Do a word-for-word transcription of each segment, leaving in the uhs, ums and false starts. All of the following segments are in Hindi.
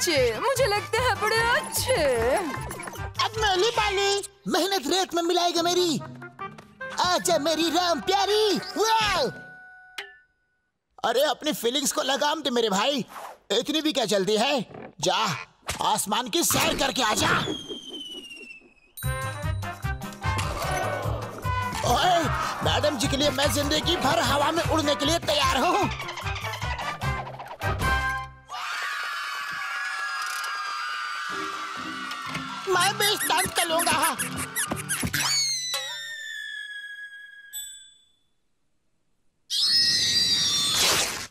अच्छे, मुझे लगता है बड़े अच्छे। अब मैंने पाली, मेहनत रेत में मिलाएगा मेरी। आजा मेरी राम प्यारी। अरे अपनी फीलिंग्स को लगाम दे मेरे भाई, इतनी भी क्या चलती है। जा आसमान की सैर करके आजा। ओए, मैडम जी के लिए मैं जिंदगी भर हवा में उड़ने के लिए तैयार हूँ। मैं भी स्टंट करूंगा।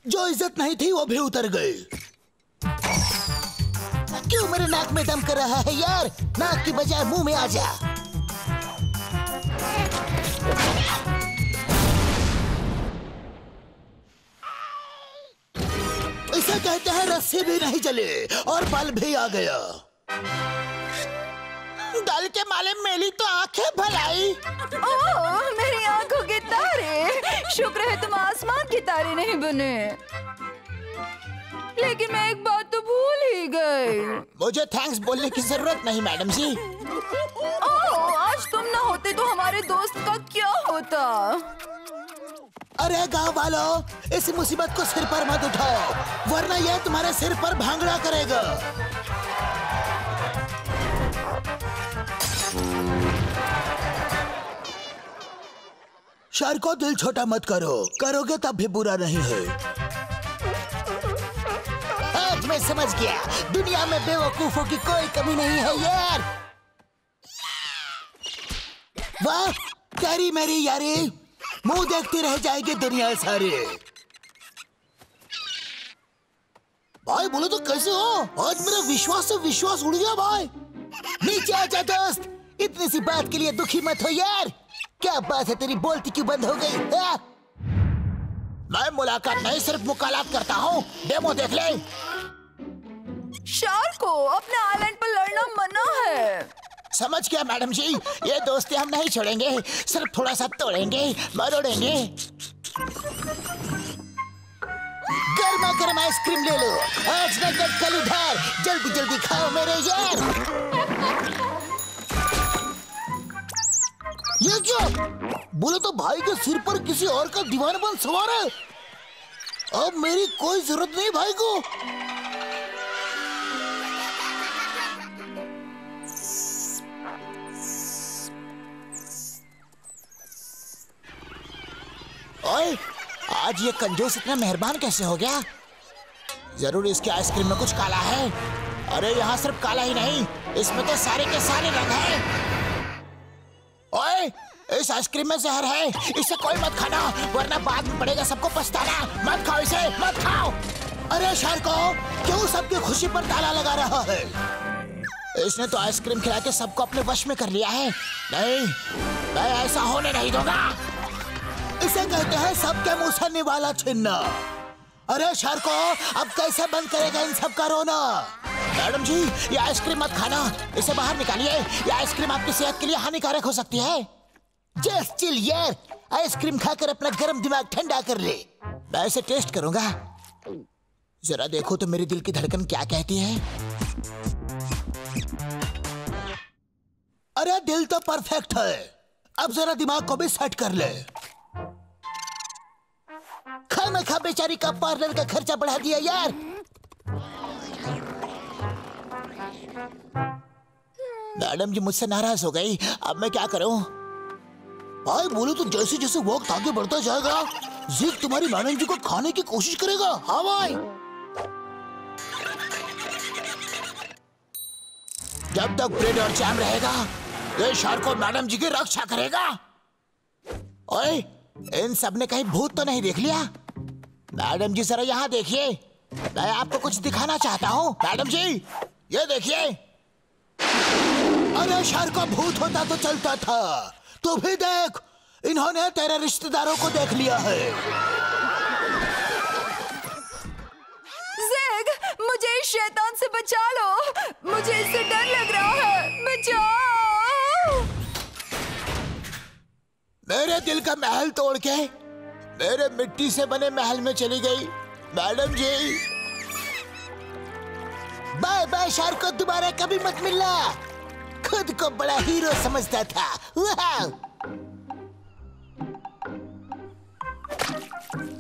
जो इज्जत नहीं थी वो भी उतर गई। क्यों मेरे नाक में दम कर रहा है यार, नाक की बजाय मुंह में आ जा। इसे कहते हैं रस्सी भी नहीं चली और बल भी आ गया। दल के माले मेली तो आंखें भलाई। ओह मेरी आंखों के तारे, शुक्र है तुम आसमान के तारे नहीं बने। लेकिन मैं एक बात तो भूल ही गई। मुझे थैंक्स बोलने की जरूरत नहीं मैडम जी। ओह आज तुम ना होते तो हमारे दोस्त का क्या होता। अरे गाँव वालों, इस मुसीबत को सिर पर मत उठाओ वरना यह तुम्हारे सिर पर भांगड़ा करेगा। शहर को दिल छोटा मत करो, करोगे तब भी बुरा नहीं है। आज मैं समझ गया, दुनिया में बेवकूफों की कोई कमी नहीं है यार। वाह तेरी मेरी यारी, मुंह देखती रह जाएगी दुनिया सारी। भाई बोलो तो कैसे हो, आज मेरा विश्वास से विश्वास उड़ गया। भाई नीचे आजा दोस्त, इतनी सी बात के लिए दुखी मत हो यार। क्या बात है तेरी, बोलती क्यों बंद हो गई? आ? मैं मुलाकात नहीं सिर्फ मुकालात करता हूँ, डेमो देख ले। शार्क को अपने आइलैंड पर लड़ना मना है। समझ गया मैडम जी, ये दोस्ती हम नहीं छोड़ेंगे, सिर्फ थोड़ा सा तोड़ेंगे, मरोड़ेंगे। गर्मा गर्म आइसक्रीम ले लो, आज ना कल उधार, जल्दी जल्दी खाओ मेरे यार। ये क्या? बोले तो भाई के सिर पर किसी और का दीवानापन सवार है। अब मेरी कोई जरूरत नहीं भाई को। ओए, आज ये कंजूस इतना मेहरबान कैसे हो गया? जरूर इसके आइसक्रीम में कुछ काला है। अरे यहाँ सिर्फ काला ही नहीं, इसमें तो सारे के सारे रंग हैं। ओए, इस आइसक्रीम में जहर है, इसे कोई मत खाना वरना बाद में पड़ेगा सबको पछताना। मत खाओ इसे, मत खाओ। अरे शार्को, क्यों सबकी खुशी पर ताला लगा रहा है? इसने तो आइसक्रीम खिला के सबको अपने वश में कर लिया है। नहीं, मैं ऐसा होने नहीं दूंगा। इसे कहते हैं सबके मुँह से निवाला छीनना। अरे शार्को, अब कैसे बंद करेगा इन सबका रोना? मैडम जी ये आइसक्रीम मत खाना, इसे बाहर निकालिए, ये आइसक्रीम आपकी सेहत के लिए हानिकारक हो सकती है। जस्ट चिल यार, आइसक्रीम खाकर अपना गर्म दिमाग ठंडा कर ले। मैं इसे टेस्ट करूंगा, जरा देखो तो मेरे दिल की धड़कन क्या कहती है। अरे दिल तो परफेक्ट है, अब जरा दिमाग को भी सेट कर ले। खाना खा बेचारी का पार्लर का खर्चा बढ़ा दिया यार। मैडम जी मुझसे नाराज हो गई, अब मैं क्या करूं? भाई बोलो तो जैसे जैसे वक्त आगे बढ़ता जाएगा, जिद तुम्हारी मैडम जी को खाने की कोशिश करेगा। हाँ भाई, जब तक ब्रेड और जैम रहेगा ये शार्को मैडम जी की रक्षा करेगा। ओए, इन सब ने कहीं भूत तो नहीं देख लिया? मैडम जी जरा यहाँ देखिए, मैं आपको कुछ दिखाना चाहता हूँ। मैडम जी ये देखिए। अरे शार्को, भूत होता तो चलता था, तू भी देख, इन्होंने तेरे रिश्तेदारों को देख लिया है। ज़ेग, मुझे इस शैतान से बचा लो, मुझे इससे डर लग रहा है, बचाओ। मेरे दिल का महल तोड़ के मेरे मिट्टी से बने महल में चली गई madam ji. Bye bye shark, को दोबारा कभी मत मिलना। खुद को बड़ा हीरो समझता था।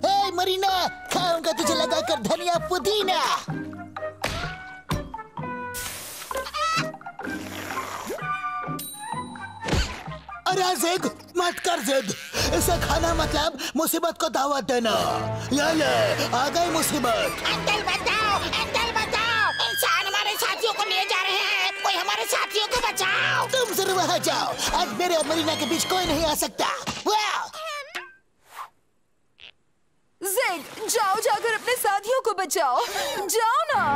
हे मरीना, खाऊंगा तुझे लगाकर धनिया पुदीना। अरे जिद मत कर जिद, इसे खाना मतलब मुसीबत को दावत देना। ले ले आ गई मुसीबत। अंकल बचाओ, अंकल बचाओ, इंसान हमारे साथियों को ले जा रहे हैं। कोई हमारे साथियों को बचाओ। तुम जरूर वहाँ जाओ, आज मेरे और मरीना के बीच कोई नहीं आ सकता। जिद जाओ, जाकर अपने साथियों को बचाओ, जाओ ना।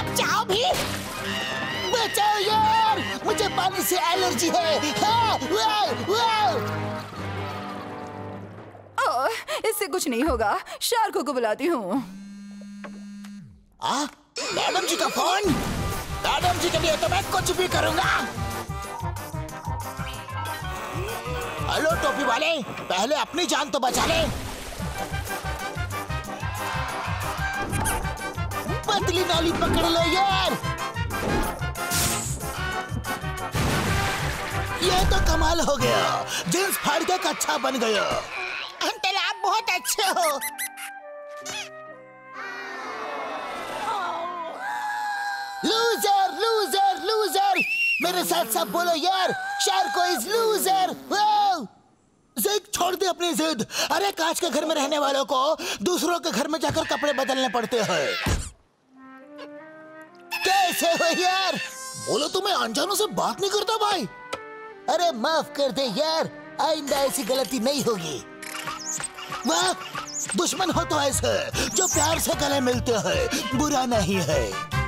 अब जाओ भी, बचाओ यार, मुझे पानी से एलर्जी है। हाँ, वाँ, वाँ। ओ, इससे कुछ नहीं होगा, शार्क को बुलाती हूँ। मैडम जी का फोन। मैडम जी के लिए तो मैं कुछ भी करूँगा। हेलो टोपी वाले, पहले अपनी जान तो बचा ले। पतली नाली पकड़ लो यार। ये तो कमाल हो गया, जींस फाड़ के कच्चा बन गया। अंकल आप बहुत अच्छे हो। लूजर लूजर लूजर, मेरे साथ सब बोलो यार। Sharko is loser. जिद छोड़ दे अपनी जिद। अरे कांच के घर में रहने वालों को दूसरों के घर में जाकर कपड़े बदलने पड़ते हैं। कैसे हो यार? बोलो तो मैं अनजानों से बात नहीं करता भाई। अरे माफ कर दे यार, आइंदा ऐसी गलती नहीं होगी। वाह, दुश्मन हो तो ऐसे जो प्यार से गले मिलते हैं, बुरा नहीं है।